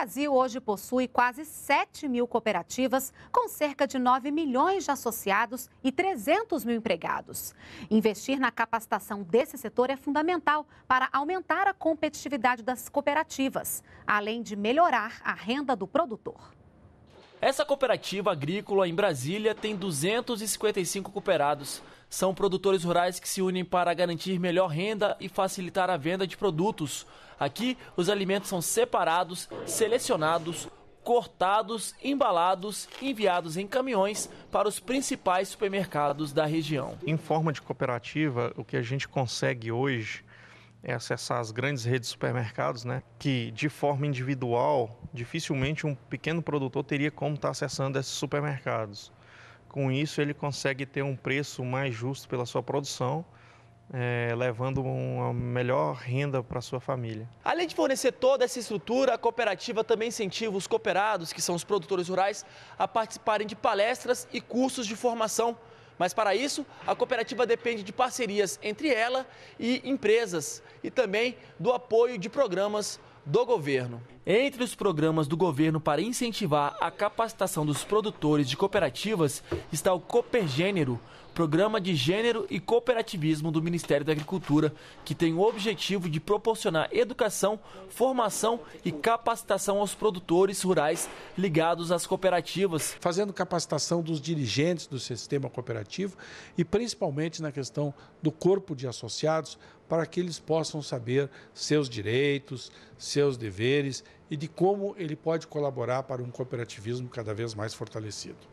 Brasil hoje possui quase 7 mil cooperativas, com cerca de 9 milhões de associados e 300 mil empregados. Investir na capacitação desse setor é fundamental para aumentar a competitividade das cooperativas, além de melhorar a renda do produtor. Essa cooperativa agrícola em Brasília tem 255 cooperados. São produtores rurais que se unem para garantir melhor renda e facilitar a venda de produtos. Aqui, os alimentos são separados, selecionados, cortados, embalados e enviados em caminhões para os principais supermercados da região. Em forma de cooperativa, o que a gente consegue hoje é acessar as grandes redes de supermercados, que de forma individual, dificilmente um pequeno produtor teria como estar acessando esses supermercados. Com isso, ele consegue ter um preço mais justo pela sua produção, levando uma melhor renda para a sua família. Além de fornecer toda essa estrutura, a cooperativa também incentiva os cooperados, que são os produtores rurais, a participarem de palestras e cursos de formação. Mas para isso, a cooperativa depende de parcerias entre ela e empresas e também do apoio de programas do governo. Entre os programas do governo para incentivar a capacitação dos produtores de cooperativas está o Coopergênero, Programa de Gênero e Cooperativismo do Ministério da Agricultura, que tem o objetivo de proporcionar educação, formação e capacitação aos produtores rurais ligados às cooperativas. Fazendo capacitação dos dirigentes do sistema cooperativo e principalmente na questão do corpo de associados, para que eles possam saber seus direitos, seus deveres e de como ele pode colaborar para um cooperativismo cada vez mais fortalecido.